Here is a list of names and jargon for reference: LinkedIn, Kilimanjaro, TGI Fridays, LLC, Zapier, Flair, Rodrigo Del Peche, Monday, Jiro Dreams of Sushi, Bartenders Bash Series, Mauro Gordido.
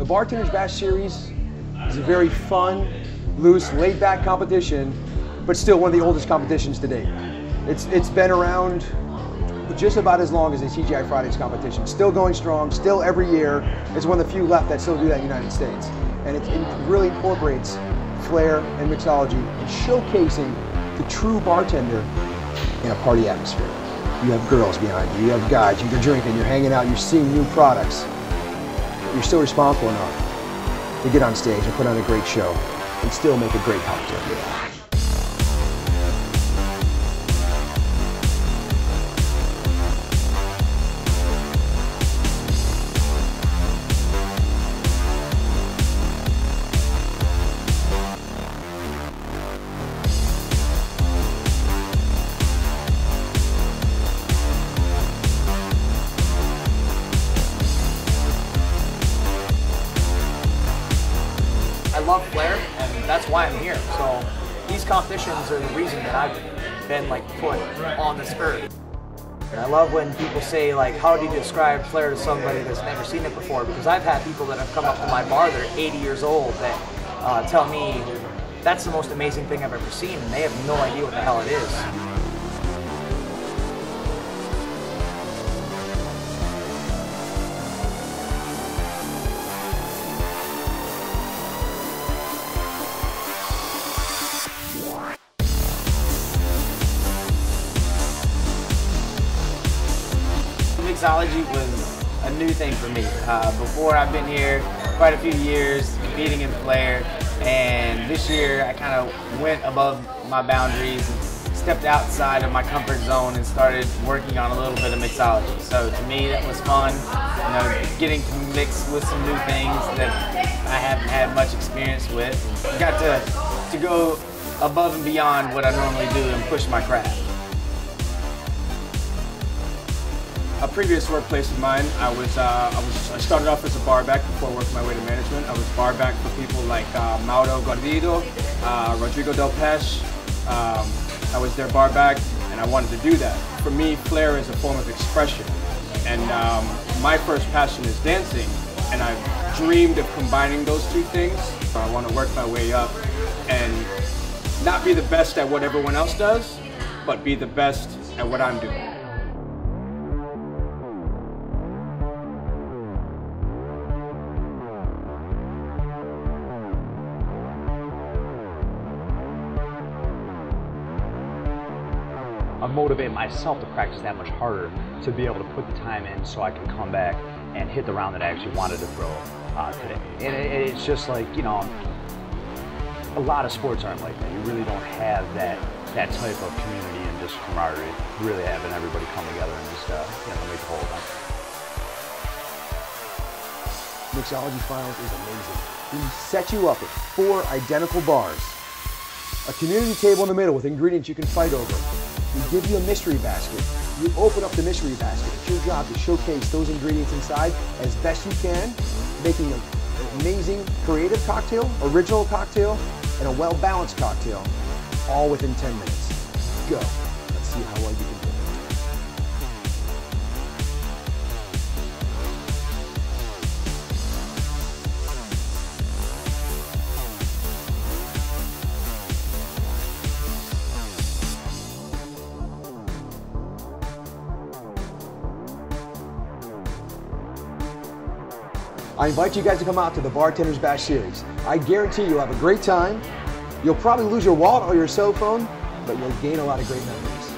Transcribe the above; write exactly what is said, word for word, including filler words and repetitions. The Bartenders Bash Series is a very fun, loose, laid-back competition, but still one of the oldest competitions to date. It's, it's been around just about as long as the T G I Fridays competition. Still going strong, still every year. It's one of the few left that still do that in the United States. And it, it really incorporates flair and mixology and showcasing the true bartender in a party atmosphere. You have girls behind you, you have guys, you're drinking, you're hanging out, you're seeing new products. You're still responsible enough to get on stage and put on a great show and still make a great cocktail. I love flair, and that's why I'm here. So these competitions are the reason that I've been like put on this earth. And I love when people say like, how do you describe flair to somebody that's never seen it before? Because I've had people that have come up to my bar that are eighty years old that uh, tell me that's the most amazing thing I've ever seen, and they have no idea what the hell it is. Mixology was a new thing for me. Uh, before, I've been here quite a few years competing in flair, and this year I kind of went above my boundaries and stepped outside of my comfort zone and started working on a little bit of mixology. So to me, that was fun, you know, getting to mix with some new things that I haven't had much experience with. I got to, to go above and beyond what I normally do and push my craft. A previous workplace of mine, I was, uh, I was I started off as a bar back before working my way to management. I was bar back for people like uh, Mauro Gordido, uh, Rodrigo Del Peche. Um, I was their bar back, and I wanted to do that. For me, flair is a form of expression, and um, my first passion is dancing, and I've dreamed of combining those two things. So I want to work my way up and not be the best at what everyone else does, but be the best at what I'm doing. I motivate myself to practice that much harder to be able to put the time in so I can come back and hit the round that I actually wanted to throw uh, today. And it, it's just like, you know, a lot of sports aren't like that. You really don't have that that type of community and just camaraderie. You really having everybody come together and just, uh, you know, make the whole event. Mixology Finals is amazing. We set you up at four identical bars, a community table in the middle with ingredients you can fight over. We give you a mystery basket. You open up the mystery basket. It's your job to showcase those ingredients inside as best you can, making an amazing creative cocktail, original cocktail, and a well-balanced cocktail, all within ten minutes. Go. Let's see how well you can do. I invite you guys to come out to the Bartenders Bash Series. I guarantee you'll have a great time. You'll probably lose your wallet or your cell phone, but you'll gain a lot of great memories.